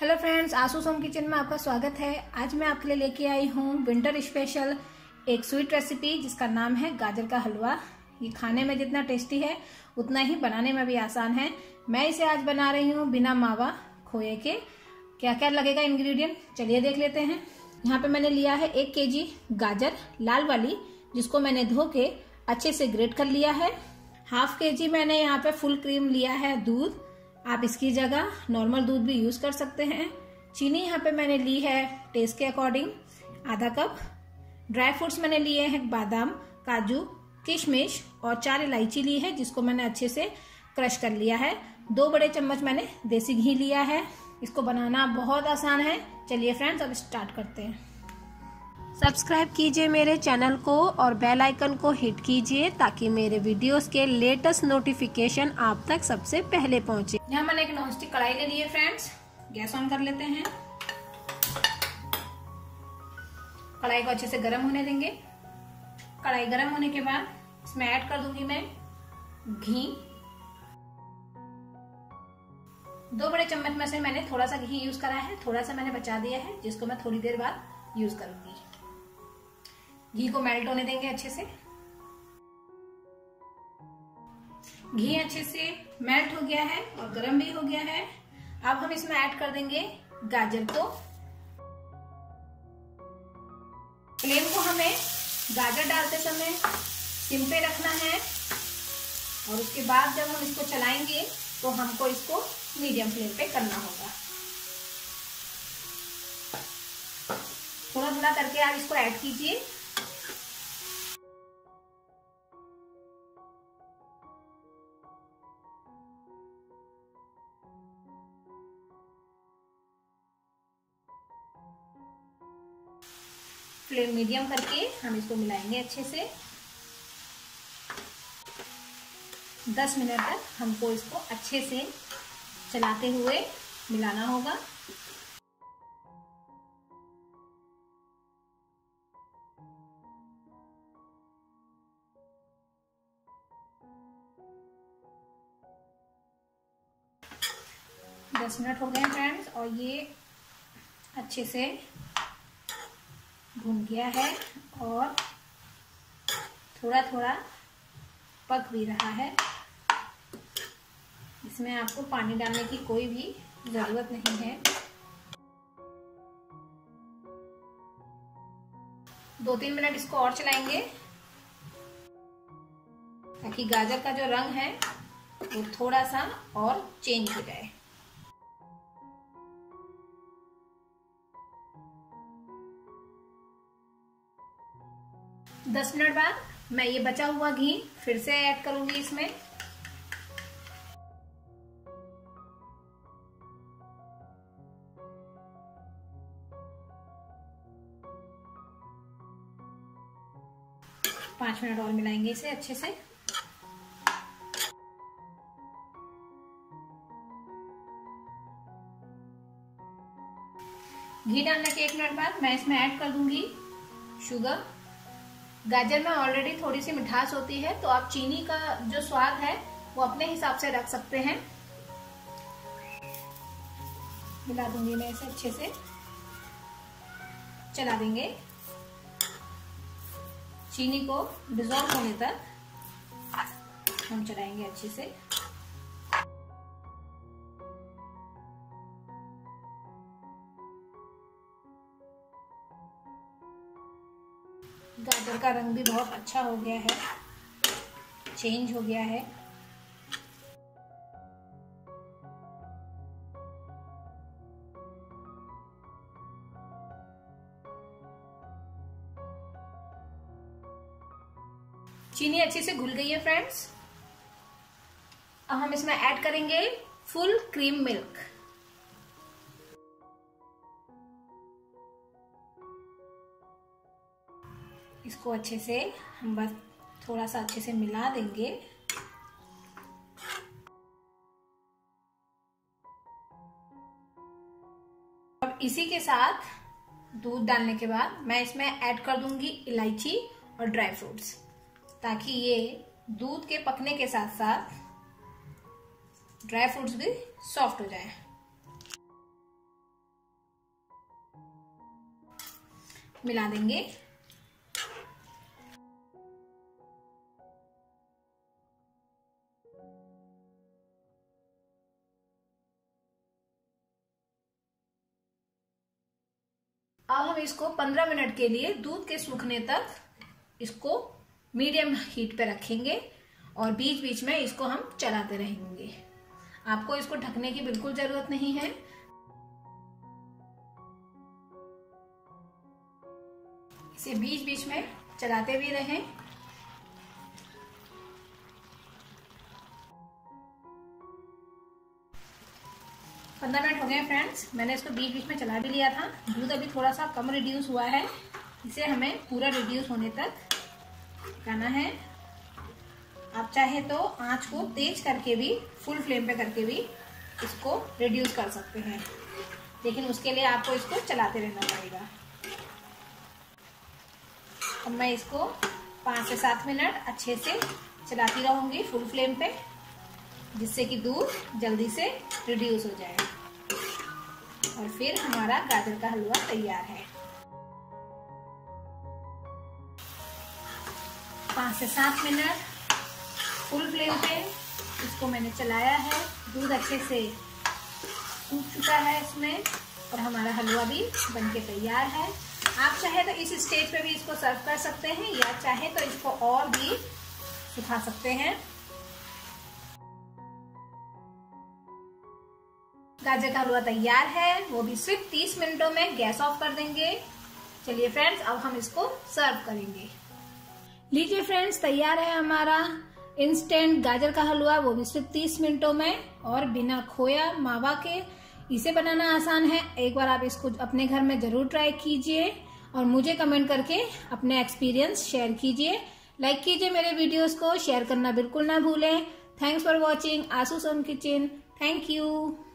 Hello friends, Ashu's home kitchen में आपका स्वागत है। आज मैं आपके लिए लेके आई हूँ विंटर स्पेशल एक स्वीट रेसिपी जिसका नाम है गाजर का हलवा। ये खाने में जितना टेस्टी है उतना ही बनाने में भी आसान है। मैं इसे आज बना रही हूँ बिना मावा खोए के। क्या क्या लगेगा इंग्रेडिएंट, चलिए देख लेते हैं। यहाँ पे मैंने लिया है 1 kg गाजर लाल वाली, जिसको मैंने धो के अच्छे से ग्रेट कर लिया है। 1/2 kg मैंने यहाँ पे फुल क्रीम लिया है दूध। आप इसकी जगह नॉर्मल दूध भी यूज़ कर सकते हैं। चीनी यहाँ पे मैंने ली है टेस्ट के अकॉर्डिंग आधा कप। ड्राई फ्रूट्स मैंने लिए हैं बादाम, काजू, किशमिश और 4 इलायची ली है, जिसको मैंने अच्छे से क्रश कर लिया है। 2 बड़े चम्मच मैंने देसी घी लिया है। इसको बनाना बहुत आसान है। चलिए फ्रेंड्स, अब स्टार्ट करते हैं। सब्सक्राइब कीजिए मेरे चैनल को और बेल आइकन को हिट कीजिए ताकि मेरे वीडियोस के लेटेस्ट नोटिफिकेशन आप तक सबसे पहले पहुंचे। यहाँ मैंने एक नॉनस्टिक कढ़ाई ले ली है फ्रेंड्स। गैस ऑन कर लेते हैं। कढ़ाई को अच्छे से गर्म होने देंगे। कढ़ाई गर्म होने के बाद इसमें ऐड कर दूंगी मैं घी। 2 बड़े चम्मच में से मैंने थोड़ा सा घी यूज करा है, थोड़ा सा मैंने बचा दिया है जिसको मैं थोड़ी देर बाद यूज करूंगी। घी को मेल्ट होने देंगे अच्छे से। घी अच्छे से मेल्ट हो गया है और गरम भी हो गया है। अब हम इसमें ऐड कर देंगे गाजर को। फ्लेम को हमें गाजर डालते समय सिम पे रखना है और उसके बाद जब हम इसको चलाएंगे तो हमको इसको मीडियम फ्लेम पे करना होगा। थोड़ा थोड़ा करके आप इसको ऐड कीजिए। फ्लेम मीडियम करके हम इसको मिलाएंगे अच्छे से। 10 मिनट तक हमको इसको अच्छे से चलाते हुए मिलाना होगा। दस मिनट हो गए फ्रेंड्स और ये अच्छे से भून गया है और थोड़ा थोड़ा पक भी रहा है। इसमें आपको पानी डालने की कोई भी ज़रूरत नहीं है। 2-3 मिनट इसको और चलाएंगे ताकि गाजर का जो रंग है वो थोड़ा सा और चेंज हो जाए। दस मिनट बाद मैं ये बचा हुआ घी फिर से ऐड करूंगी इसमें। पांच मिनट और मिलाएंगे इसे अच्छे से। घी डालने के 1 मिनट बाद मैं इसमें ऐड कर दूंगी शुगर। गाजर में ऑलरेडी थोड़ी सी मिठास होती है तो आप चीनी का जो स्वाद है वो अपने हिसाब से रख सकते हैं। मिला दूंगी मैं इसे अच्छे से। चला देंगे चीनी को डिसॉल्व होने तक हम चलाएंगे अच्छे से। गाजर का रंग भी बहुत अच्छा हो गया है, चेंज हो गया है। चीनी अच्छे से घुल गई है फ्रेंड्स। अब हम इसमें ऐड करेंगे फुल क्रीम मिल्क। इसको अच्छे से हम बस थोड़ा सा अच्छे से मिला देंगे। अब इसी के साथ दूध डालने के बाद मैं इसमें ऐड कर दूंगी इलायची और ड्राई फ्रूट्स ताकि ये दूध के पकने के साथ साथ ड्राई फ्रूट्स भी सॉफ्ट हो जाए। मिला देंगे। अब हम इसको 15 मिनट के लिए दूध के सूखने तक इसको मीडियम हीट पे रखेंगे और बीच बीच में इसको हम चलाते रहेंगे। आपको इसको ढकने की बिल्कुल ज़रूरत नहीं है। इसे बीच बीच में चलाते भी रहें। पंद्रह मिनट हो गए फ्रेंड्स, मैंने इसको बीच बीच में चला भी लिया था। दूध अभी थोड़ा सा कम रिड्यूस हुआ है, इसे हमें पूरा रिड्यूस होने तक पकाना है। आप चाहे तो आंच को तेज करके भी, फुल फ्लेम पे करके भी इसको रिड्यूस कर सकते हैं, लेकिन उसके लिए आपको इसको चलाते रहना पड़ेगा। अब मैं इसको 5 से 7 मिनट अच्छे से चलाती रहूँगी फुल फ्लेम पे, जिससे कि दूध जल्दी से रिड्यूस हो जाए और फिर हमारा गाजर का हलवा तैयार है। 5 से 7 मिनट फुल फ्लेम पे इसको मैंने चलाया है। दूध अच्छे से सूख चुका है इसमें और हमारा हलवा भी बनके तैयार है। आप चाहे तो इस स्टेज पे भी इसको सर्व कर सकते हैं या चाहे तो इसको और भी सुखा सकते हैं। गाजर का हलवा तैयार है, वो भी सिर्फ 30 मिनटों में। गैस ऑफ कर देंगे। चलिए फ्रेंड्स, अब हम इसको सर्व करेंगे। लीजिए फ्रेंड्स, तैयार है हमारा इंस्टेंट गाजर का हलवा, वो भी सिर्फ 30 मिनटों में और बिना खोया मावा के। इसे बनाना आसान है, एक बार आप इसको अपने घर में जरूर ट्राई कीजिए और मुझे कमेंट करके अपने एक्सपीरियंस शेयर कीजिए। लाइक कीजिए मेरे वीडियोस को, शेयर करना बिल्कुल ना भूलें। Thanks for watching Ashu's home kitchen. Thank you.